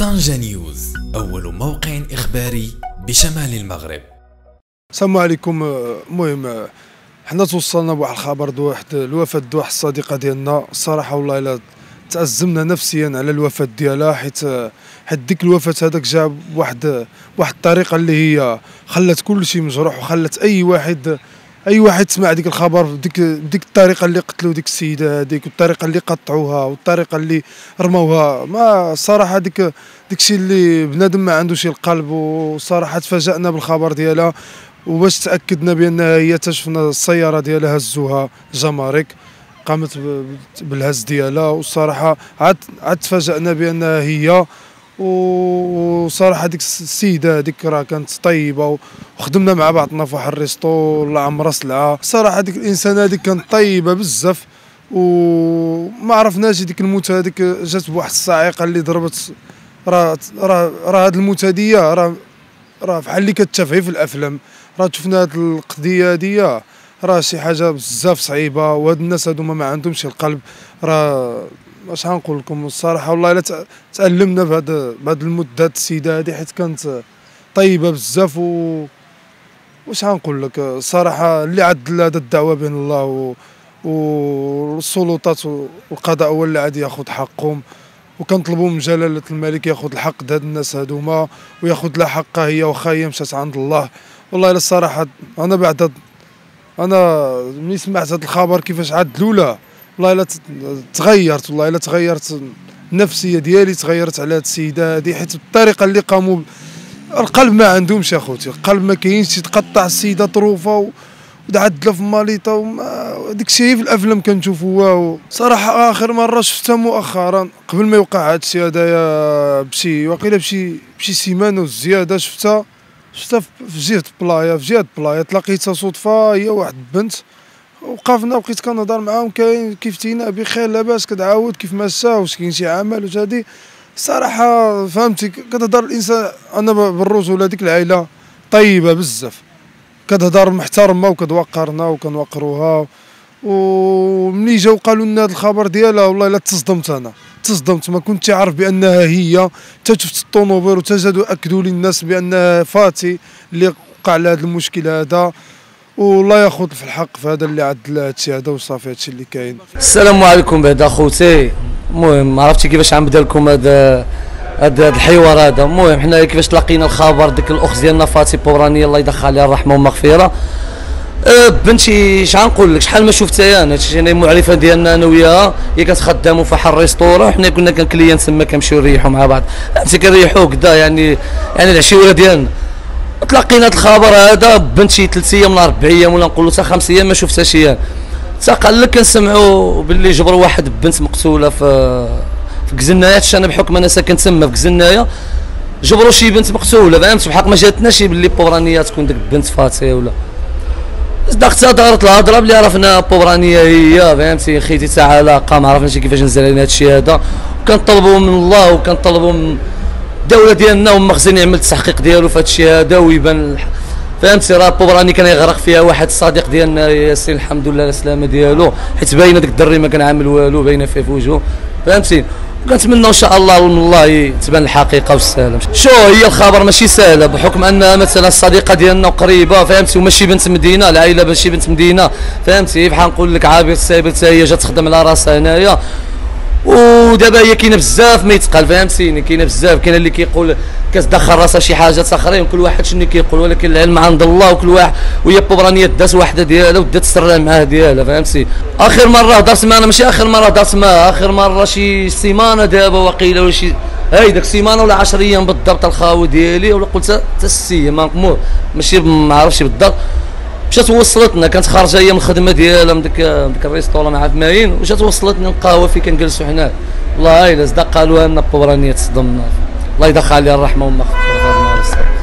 طنجة نيوز، أول موقع إخباري بشمال المغرب. السلام عليكم. المهم حنا توصلنا بواحد الخبر دو واحد الوفاة دو واحد الصديقة ديالنا. الصراحة والله إلا تأزمنا نفسيا على الوفاة ديالها، حيت ديك الوفاة هذاك جا بواحد الطريقة اللي هي خلات كلشي مجروح، وخلات أي واحد سمع ديك الخبر بديك الطريقه اللي قتلوا ديك السيده هذيك، والطريقه اللي قطعوها، والطريقه اللي رموها. ما الصراحه داكشي اللي بنادم ما عندوش القلب. وصراحه تفاجئنا بالخبر ديالها، وباش تاكدنا بانها هي تشفنا السياره ديالها هزوها جمارك، قامت بالهز ديالها. والصراحه عاد تفاجئنا بانها هي. وصراحه ديك السيده هذيك راه كانت طيبه، وخدمنا مع بعضنا في واحد الريستو والله عمرها سلعه. صراحه ديك الانسانه هذيك كانت طيبه بزاف، وما عرفناش ديك الموتة هذيك جات بواحد الصاعقه اللي ضربت. راه هاد الموتة هذيا راه بحال اللي كتشافي في الافلام. راه شفنا هاد القضيه هذيا راه شي حاجه بزاف صعيبه، وهاد الناس هادو ما عندهمش القلب. راه واش غنقول لكم الصراحه والله الا تألمنا بهاد المده. السيده هذه حيت كانت طيبه بزاف، واش غنقول لك الصراحه اللي عدل هذا الدعوه بين الله والسلطات والقضاء هو اللي عاد ياخذ حقهم. وكنطلبوا من جلاله الملك ياخذ الحق ديال هاد الناس هادوما، وياخذ لها حقها هي، واخا هي مشات عند الله. والله الا الصراحه انا انا ملي سمعت هاد الخبر كيفاش عدلوا لها، والله الا تغيرت، والله الا تغيرت النفسيه ديالي، تغيرت على هاد السيده هادي حيت الطريقه اللي قاموا. القلب ما عندهمش اخوتي، القلب ما كاينش. تقطع السيده طروفه وتعدلها في ماليطه، وداك الشيء في الافلام كنشوفوه. صراحه اخر مره شفتها مؤخرا قبل ما يوقع هاد الشيء هذايا بشي سيمانه وزياده. شفتها في جهه بلايا تلاقيتها صدفه. هي واحد البنت وقفنا، وبقيت كنهضر معاهم كيفتينا بخير لاباس كتعاود كيف ما سا، واش كاين شي عمل واش هادي. الصراحه فهمتي كتهضر الانسان. انا بالرجوله ديك العائله طيبه بزاف، كتهضر محترمه وكتوقرنا وكنوقروها. وملي جاو قالوا لنا هذا الخبر ديالها والله الا تصدمت. ما كنت عارف بانها هي. حتى شفت الطونوبيل وتجدوا اكدوا لي الناس بانها فاتي اللي وقع لها هذا المشكل هذا، والله ياخذ في الحق في هذا اللي عدل هادشي هذا. وصافي هادشي اللي كاين. السلام عليكم بعدا اخوتي. المهم ما عرفتش كيفاش غنبدا لكم هذا الحوار هذا. المهم حنا كيفاش تلاقينا الخبر ديك الاخت ديالنا فاتي بوراني الله يدخل عليها الرحمه والمغفره. بنتي اش غنقول لك، شحال ما شفتها انا. هادشي انا المعرفه ديالنا انا وياها، هي كتخدموا في واحد الريستورون، حنا كنا كنكليان تما كنمشيو نريحوا مع بعض، فهمتي كنريحوا هكذا يعني العشيوره ديالنا. تلاقينا هاد الخبر هذا بنتي 3 ايام ولا 4 ايام ولا نقولوا حتى 5 ايام ما شفتها شي. حتى قال لك كنسمعوا باللي جبروا واحد البنت مقتوله في كزنايه. انا بحكم انا ساكن تما في كزنايه، جبروا شي بنت مقتوله. فهمت بحق ما جاتناش باللي بورانيه تكون ديك البنت فاتي ولا صدقتها. دارت الهضره بلي عرفنا بورانيه هي، فهمتي خيتي تاع علاقه ما عرفناش كيفاش نزل علينا هادشي هذا. وكنطلبوا من الله وكنطلبوا من الدوله ديالنا والمخزن يعمل التحقيق ديالو في هادشي هذا، ويبان فهمتي. راه بوراني كان يغرق فيها واحد الصديق ديالنا ياسين، الحمد لله على السلامه ديالو، حيت باينه ديك الدري ما كان عامل والو، باينه فيه في وجهه، فهمتي. وكنتمناو ان شاء الله من الله تبان الحقيقه والسلام. شو هي الخبر ماشي سهله، بحكم انها مثلا الصديقه ديالنا وقريبه، فهمتي، وماشي بنت مدينه، العائله ماشي بنت مدينه، فهمتي. بحال نقول لك عابر السابر حتى هي جات تخدم على راسها هنايا. ودابا هي كاينه بزاف ما يتقال، فهمتيني، كاينه بزاف. كاين اللي كيقول كتدخل راسها شي حاجات اخرين، كل واحد شنو كيقول، ولكن العلم عند الله. وكل واحد وهي بورانيه دات واحده ديالها ودات السره معاه ديالها، فهمتي. اخر مره هضرت معاها، ماشي اخر مره هضرت معاها، اخر مره شي سيمانه دابا وقيله، ولا شي هاي داك السيمانه ولا 10 ايام بالضبط. الخاوي ديالي ولا قلت حتى 6 ايام ماشي ما عرفتش بالضبط، مشات وصلتنا. كانت خارجه هي من الخدمه ديالها من ديك الريستورون مع ماين، وجات وصلتني القهوه فين كنجلسوا حنا. والله الا صدق قالوها لنا بورانيه تصدمنا، الله يدخل عليها الرحمه والمغفره.